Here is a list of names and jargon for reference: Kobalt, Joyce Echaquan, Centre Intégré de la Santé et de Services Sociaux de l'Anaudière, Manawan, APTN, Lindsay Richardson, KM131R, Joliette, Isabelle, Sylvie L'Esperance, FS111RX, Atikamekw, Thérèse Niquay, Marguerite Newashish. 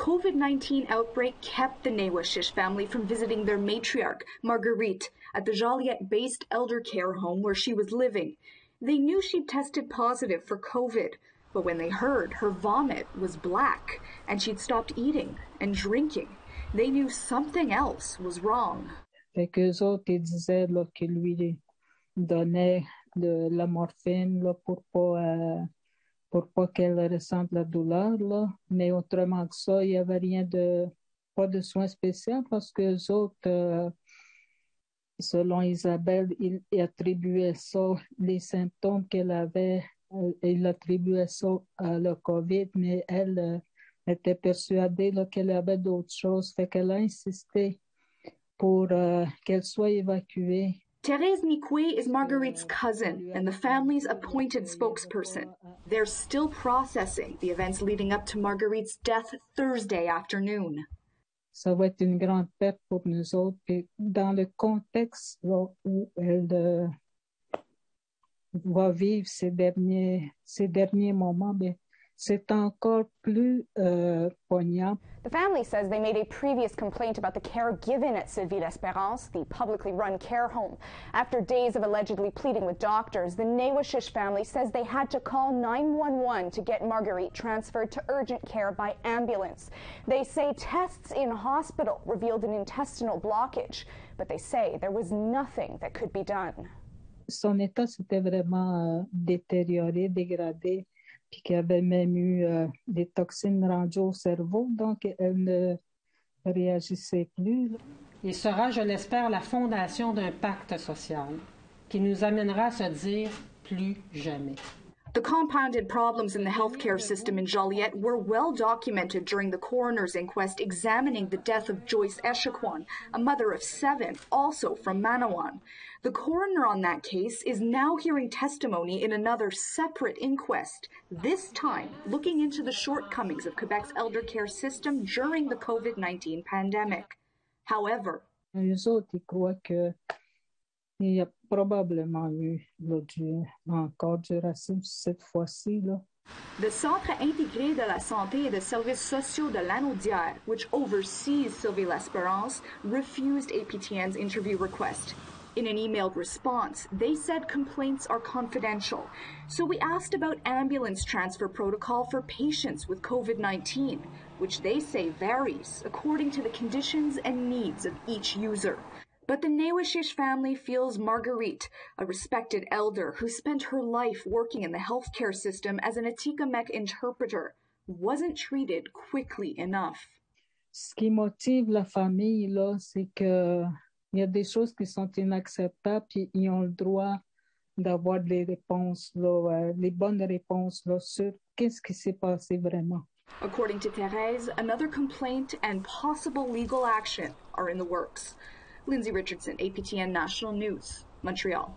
COVID-19 outbreak kept the Newashish family from visiting their matriarch, Marguerite, at the Joliette-based elder care home where she was living. They knew she tested positive for COVID, but when they heard her vomit was black and she'd stopped eating and drinking, they knew something else was wrong. Fait qu'eux autres, ils disaient là, qu'ils lui donnaient de la morphine là, pour pas qu'elle ressente la douleur. Là. Mais autrement que ça, il n'y avait rien de... pas de soins spéciaux parce qu'eux autres, selon Isabelle, ils attribuaient ça, les symptômes qu'elle avait, ils attribuaient ça à le COVID, mais elle était persuadée là, qu'elle avait d'autres choses. Fait qu'elle a insisté pour qu'elle soit évacuée. Thérèse Niquay is Marguerite's cousin and the family's appointed spokesperson. They're still processing the events leading up to Marguerite's death Thursday afternoon. Ça va être une grande perte pour nous autres. Et dans le contexte où elle va vivre ces derniers moments, bien, c'est encore plus poignant. The family says they made a previous complaint about the care given at Sylvie L'Esperance, the publicly run care home. After days of allegedly pleading with doctors, the Newashish family says they had to call 911 to get Marguerite transferred to urgent care by ambulance. They say tests in hospital revealed an intestinal blockage, but they say there was nothing that could be done. Son état s'était vraiment détérioré, dégradé. Puis qu'elle avait même eu des toxines rendues au cerveau, donc elle ne réagissait plus. Là. Il sera, je l'espère, la fondation d'un pacte social qui nous amènera à se dire plus jamais. The compounded problems in the healthcare system in Joliette were well documented during the coroner's inquest examining the death of Joyce Echaquan, a mother of 7, also from Manawan. The coroner on that case is now hearing testimony in another separate inquest, this time looking into the shortcomings of Quebec's elder care system during the COVID-19 pandemic. However, les autres croient que il y a probablement eu là, encore du racisme cette fois-ci. Là. The Centre Intégré de la Santé et de Services Sociaux de l'Anaudière, which oversees Sylvie L'Esperance, refused APTN's interview request. In an emailed response, they said complaints are confidential. So we asked about ambulance transfer protocol for patients with COVID-19, which they say varies according to the conditions and needs of each user. But the Newashish family feels Marguerite, a respected elder who spent her life working in the healthcare system as an Atikamekw interpreter, wasn't treated quickly enough. Ce qui motive la famille là, c'est que il y a des choses qui sont inacceptables, puis ils ont le droit d'avoir des réponses là, les bonnes réponses là sur qu'est-ce qui s'est passé vraiment. According to Thérèse, another complaint and possible legal action are in the works. Lindsay Richardson, APTN National News, Montreal.